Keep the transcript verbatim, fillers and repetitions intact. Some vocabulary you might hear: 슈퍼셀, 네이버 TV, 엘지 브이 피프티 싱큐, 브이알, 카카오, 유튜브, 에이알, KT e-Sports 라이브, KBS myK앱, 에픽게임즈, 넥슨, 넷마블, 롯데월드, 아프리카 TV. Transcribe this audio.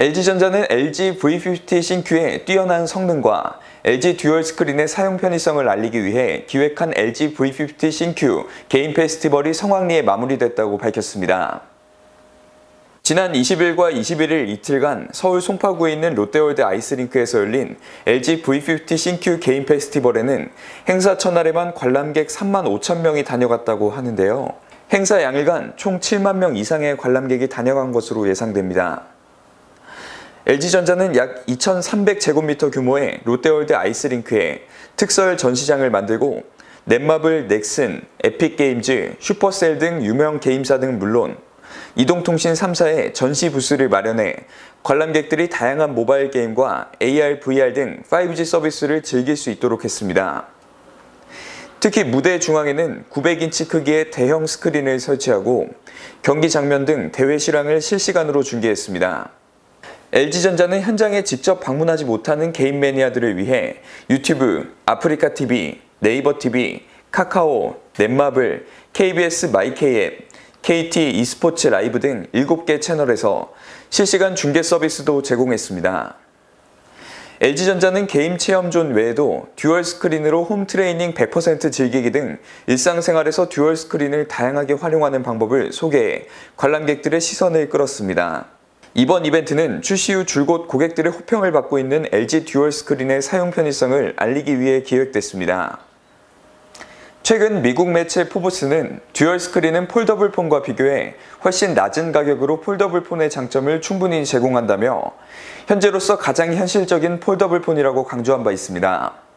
엘지전자는 엘지 브이 피프티 싱큐의 뛰어난 성능과 엘지 듀얼 스크린의 사용 편의성을 알리기 위해 기획한 엘지 브이 피프티 싱큐 게임 페스티벌이 성황리에 마무리됐다고 밝혔습니다. 지난 이십일과 이십일일 이틀간 서울 송파구에 있는 롯데월드 아이스링크에서 열린 엘지 브이 피프티 싱큐 게임 페스티벌에는 행사 첫날에만 관람객 삼만 오천 명이 다녀갔다고 하는데요. 행사 양일간 총 칠만 명 이상의 관람객이 다녀간 것으로 예상됩니다. 엘지전자는 약 이천삼백 제곱미터 규모의 롯데월드 아이스링크에 특설 전시장을 만들고 넷마블, 넥슨, 에픽게임즈, 슈퍼셀 등 유명 게임사 등 물론 이동통신 삼사의 전시 부스를 마련해 관람객들이 다양한 모바일 게임과 에이알, 브이알 등 파이브지 서비스를 즐길 수 있도록 했습니다. 특히 무대 중앙에는 구백 인치 크기의 대형 스크린을 설치하고 경기 장면 등 대회 실황을 실시간으로 중계했습니다. 엘지전자는 현장에 직접 방문하지 못하는 게임 매니아들을 위해 유튜브, 아프리카 티비, 네이버 티비, 카카오, 넷마블, 케이비에스 마이케이앱, 케이티 e스포츠 라이브 등 일곱 개 채널에서 실시간 중계 서비스도 제공했습니다. 엘지전자는 게임 체험존 외에도 듀얼 스크린으로 홈 트레이닝 백 퍼센트 즐기기 등 일상생활에서 듀얼 스크린을 다양하게 활용하는 방법을 소개해 관람객들의 시선을 끌었습니다. 이번 이벤트는 출시 후 줄곧 고객들의 호평을 받고 있는 엘지 듀얼 스크린의 사용 편의성을 알리기 위해 기획됐습니다. 최근 미국 매체 포브스는 듀얼 스크린은 폴더블 폰과 비교해 훨씬 낮은 가격으로 폴더블 폰의 장점을 충분히 제공한다며 현재로서 가장 현실적인 폴더블 폰이라고 강조한 바 있습니다.